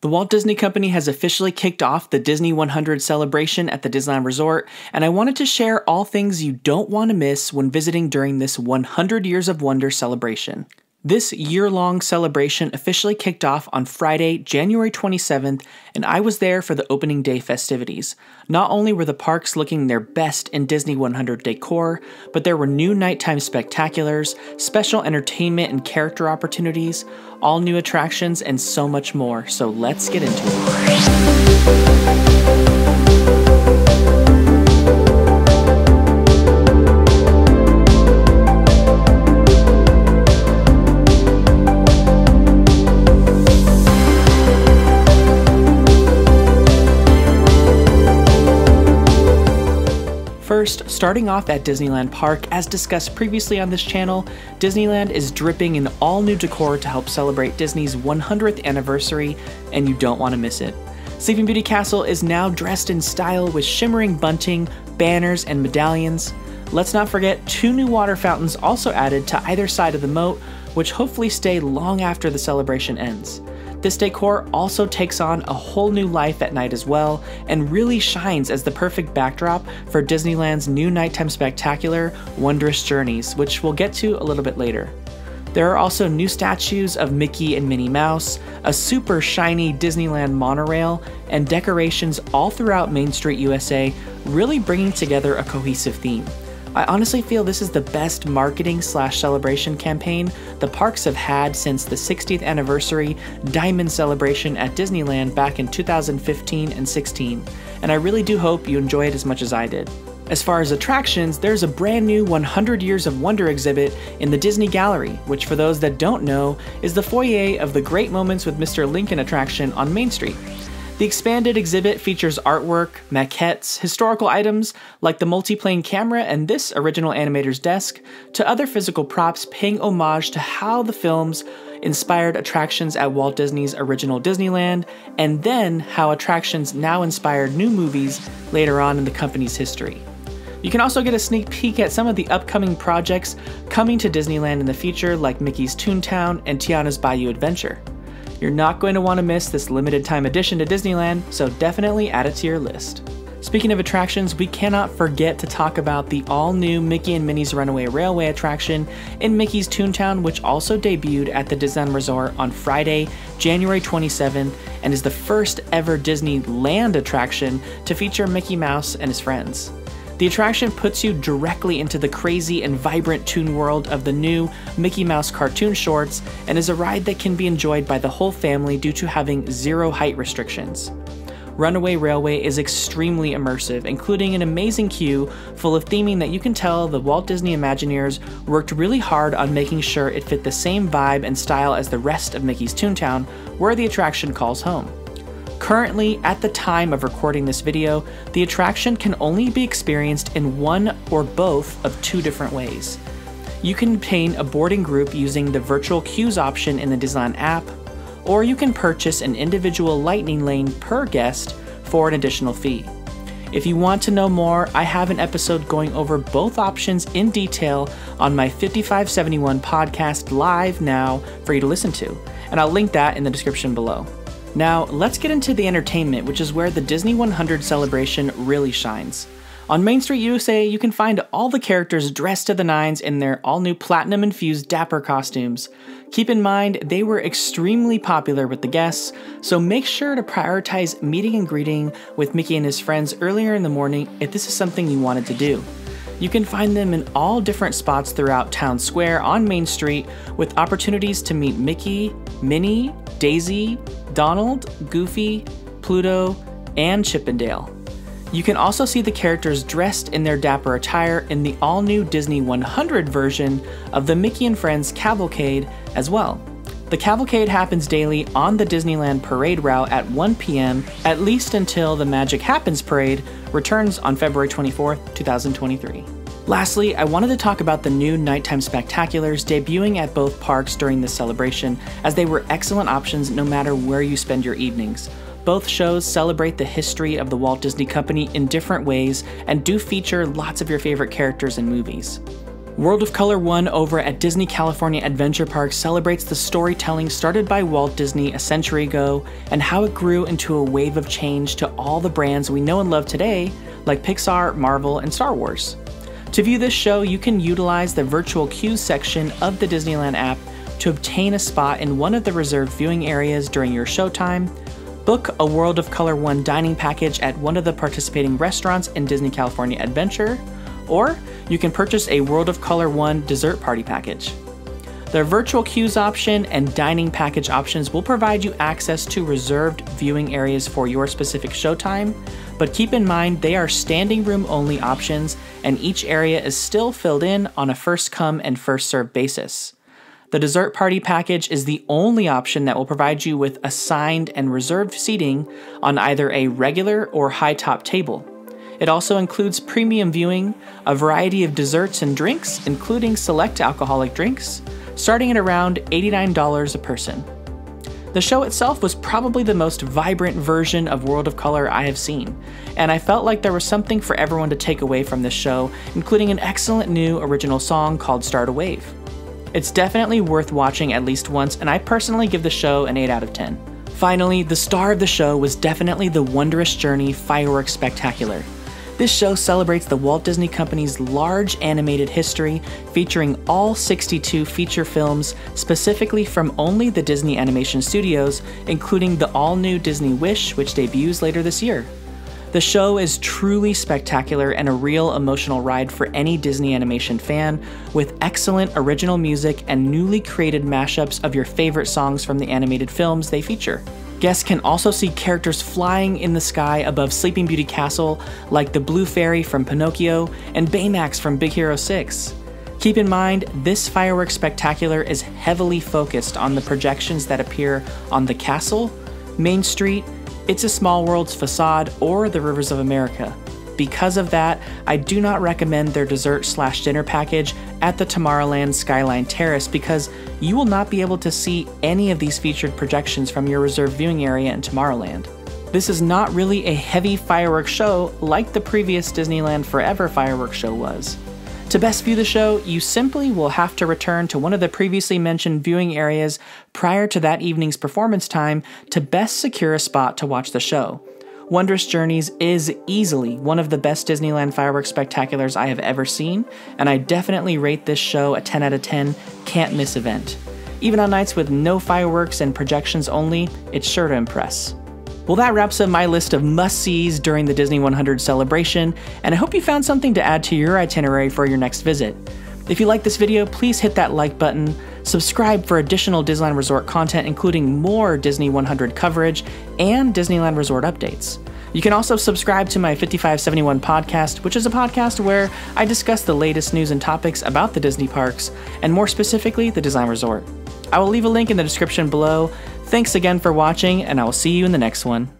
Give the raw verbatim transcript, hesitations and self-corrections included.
The Walt Disney Company has officially kicked off the Disney one hundred celebration at the Disneyland Resort, and I wanted to share all things you don't want to miss when visiting during this one hundred Years of Wonder celebration. This year-long celebration officially kicked off on Friday, January twenty-seventh, and I was there for the opening day festivities. Not only were the parks looking their best in Disney one hundred decor, but there were new nighttime spectaculars, special entertainment and character opportunities, all new attractions, and so much more, so let's get into it. First, starting off at Disneyland Park, as discussed previously on this channel, Disneyland is dripping in all new decor to help celebrate Disney's one hundredth anniversary, and you don't want to miss it. Sleeping Beauty Castle is now dressed in style with shimmering bunting, banners, and medallions. Let's not forget two new water fountains also added to either side of the moat, which hopefully stay long after the celebration ends. This decor also takes on a whole new life at night as well, and really shines as the perfect backdrop for Disneyland's new nighttime spectacular, Wondrous Journeys, which we'll get to a little bit later. There are also new statues of Mickey and Minnie Mouse, a super shiny Disneyland monorail, and decorations all throughout Main Street U S A, really bringing together a cohesive theme. I honestly feel this is the best marketing slash celebration campaign the parks have had since the sixtieth anniversary Diamond Celebration at Disneyland back in two thousand fifteen and sixteen, and I really do hope you enjoy it as much as I did. As far as attractions, there's a brand new one hundred Years of Wonder exhibit in the Disney Gallery, which for those that don't know, is the foyer of the Great Moments with Mister Lincoln attraction on Main Street. The expanded exhibit features artwork, maquettes, historical items like the multi-plane camera and this original animator's desk, to other physical props paying homage to how the films inspired attractions at Walt Disney's original Disneyland, and then how attractions now inspired new movies later on in the company's history. You can also get a sneak peek at some of the upcoming projects coming to Disneyland in the future, like Mickey's Toontown and Tiana's Bayou Adventure. You're not going to want to miss this limited time addition to Disneyland, so definitely add it to your list. Speaking of attractions, we cannot forget to talk about the all-new Mickey and Minnie's Runaway Railway attraction in Mickey's Toontown, which also debuted at the Disneyland Resort on Friday, January twenty-seventh, and is the first ever Disneyland attraction to feature Mickey Mouse and his friends. The attraction puts you directly into the crazy and vibrant toon world of the new Mickey Mouse cartoon shorts, and is a ride that can be enjoyed by the whole family due to having zero height restrictions. Runaway Railway is extremely immersive, including an amazing queue full of theming that you can tell the Walt Disney Imagineers worked really hard on making sure it fit the same vibe and style as the rest of Mickey's Toontown, where the attraction calls home. Currently, at the time of recording this video, the attraction can only be experienced in one or both of two different ways. You can obtain a boarding group using the virtual queues option in the Disneyland app, or you can purchase an individual Lightning Lane per guest for an additional fee. If you want to know more, I have an episode going over both options in detail on my fifty-five seventy-one podcast live now for you to listen to, and I'll link that in the description below. Now, let's get into the entertainment, which is where the Disney one hundred celebration really shines. On Main Street U S A, you can find all the characters dressed to the nines in their all-new platinum-infused dapper costumes. Keep in mind, they were extremely popular with the guests, so make sure to prioritize meeting and greeting with Mickey and his friends earlier in the morning if this is something you wanted to do. You can find them in all different spots throughout Town Square on Main Street, with opportunities to meet Mickey, Minnie, Daisy, Donald, Goofy, Pluto, and Chip and Dale. You can also see the characters dressed in their dapper attire in the all-new Disney one hundred version of the Mickey and Friends Cavalcade as well. The cavalcade happens daily on the Disneyland parade route at one p m, at least until the Magic Happens Parade returns on February twenty-fourth, two thousand twenty-three. Lastly, I wanted to talk about the new nighttime spectaculars debuting at both parks during this celebration, as they were excellent options no matter where you spend your evenings. Both shows celebrate the history of the Walt Disney Company in different ways and do feature lots of your favorite characters and movies. World of Color One over at Disney California Adventure Park celebrates the storytelling started by Walt Disney a century ago and how it grew into a wave of change to all the brands we know and love today, like Pixar, Marvel, and Star Wars. To view this show, you can utilize the virtual queues section of the Disneyland app to obtain a spot in one of the reserved viewing areas during your showtime, book a World of Color One dining package at one of the participating restaurants in Disney California Adventure, or you can purchase a World of Color One dessert party package. The virtual queues option and dining package options will provide you access to reserved viewing areas for your specific showtime, but keep in mind they are standing room only options and each area is still filled in on a first come and first served basis. The dessert party package is the only option that will provide you with assigned and reserved seating on either a regular or high top table. It also includes premium viewing, a variety of desserts and drinks, including select alcoholic drinks, starting at around eighty-nine dollars a person. The show itself was probably the most vibrant version of World of Color I have seen, and I felt like there was something for everyone to take away from this show, including an excellent new original song called Start a Wave. It's definitely worth watching at least once, and I personally give the show an eight out of ten. Finally, the star of the show was definitely the Wondrous Journey Fireworks Spectacular. This show celebrates the Walt Disney Company's large animated history, featuring all sixty-two feature films, specifically from only the Disney Animation Studios, including the all-new Disney Wish, which debuts later this year. The show is truly spectacular and a real emotional ride for any Disney animation fan, with excellent original music and newly created mashups of your favorite songs from the animated films they feature. Guests can also see characters flying in the sky above Sleeping Beauty Castle, like the Blue Fairy from Pinocchio and Baymax from Big Hero six. Keep in mind, this fireworks spectacular is heavily focused on the projections that appear on the castle, Main Street, It's a Small World's facade, or the Rivers of America. Because of that, I do not recommend their dessert slash dinner package at the Tomorrowland Skyline Terrace, because you will not be able to see any of these featured projections from your reserved viewing area in Tomorrowland. This is not really a heavy fireworks show like the previous Disneyland Forever fireworks show was. To best view the show, you simply will have to return to one of the previously mentioned viewing areas prior to that evening's performance time to best secure a spot to watch the show. Wondrous Journeys is easily one of the best Disneyland fireworks spectaculars I have ever seen, and I definitely rate this show a ten out of ten, can't miss event. Even on nights with no fireworks and projections only, it's sure to impress. Well, that wraps up my list of must-sees during the Disney one hundred celebration, and I hope you found something to add to your itinerary for your next visit. If you like this video, please hit that like button, subscribe for additional Disneyland Resort content including more Disney one hundred coverage and Disneyland Resort updates. You can also subscribe to my fifty-five seventy-one podcast, which is a podcast where I discuss the latest news and topics about the Disney parks, and more specifically, the Disneyland Resort. I will leave a link in the description below. Thanks again for watching, and I will see you in the next one.